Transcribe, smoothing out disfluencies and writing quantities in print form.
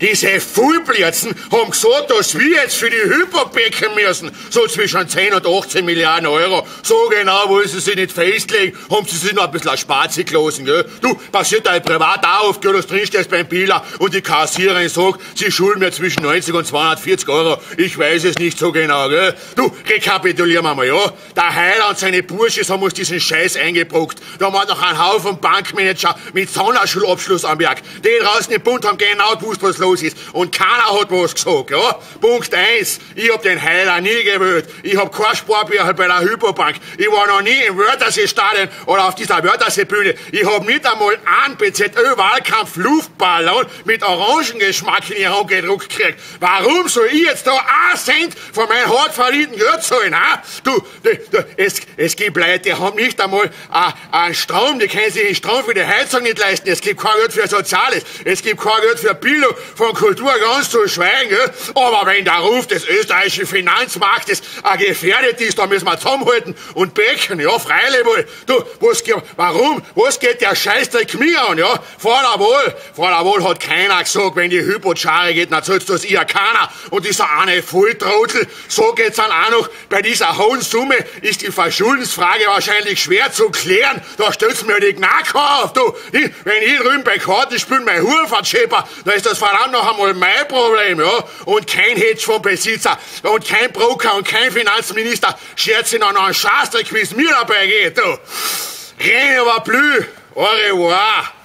Diese Fuhlblärzen haben gesagt, dass wir jetzt für die Hypo becken müssen. So zwischen 10 und 18 Milliarden Euro. So genau wollen sie sich nicht festlegen. Haben sie sich noch ein bisschen Spazi gelassen, gell? Du, passiert halt privat auch oft, gell, dass du drinstehst beim Bieler und die Kassiererin sagt, sie schulden mir zwischen 90 und 240 Euro. Ich weiß es nicht so genau, gell? Du, rekapitulieren wir mal, ja? Der Heiler und seine Burschis haben uns diesen Scheiß eingebrockt. Da war noch ein Haufen Bankmanager mit Sonderschulabschluss am Werk. Den draußen im Bund haben genau gewusst, was los ist. Und keiner hat was gesagt, ja? Punkt 1. Ich hab den Heiler nie gewählt. Ich hab kein Sparbücher bei der Hypobank. Ich war noch nie im Wörthersee-Stadion oder auf dieser Wörthersee-Bühne. Ich hab nicht einmal einen BZÖ-Wahlkampf-Luftballon mit Orangengeschmack in die Hand gedruckt gekriegt. Warum soll ich jetzt da einen Cent von meinem hart verdienten Geld zahlen, ha? Du, es gibt Leute, die haben nicht einmal einen Strom, die können sich den Strom für die Heizung nicht leisten. Es gibt kein Geld für Soziales, es gibt kein Geld für Bildung, von Kultur ganz zu schweigen, gell? Aber wenn der Ruf des österreichischen Finanzmarktes gefährdet ist, dann müssen wir zusammenhalten und becken, ja, freilich wohl. Du, warum? Was geht der Scheißdreck mir an, ja? Vor der Wahl hat keiner gesagt, wenn die Hyposchare geht, dann sollst du das ihr keiner. Und dieser eine Volltrottel, so geht's dann auch noch. Bei dieser hohen Summe ist die Verschuldensfrage wahrscheinlich schwer zu klären. Da stellst du mir die Knack auf, du. Wenn ich drüben bei Karten spiele, mein Hurfahrt schepper, da ist das verdammt noch einmal mein Problem, ja. Und kein Hedgefondsbesitzer und kein Broker und kein Finanzminister schert sich noch einen Scheißdreck, wie es mir dabei geht, du. Rien ne va plus. Au revoir.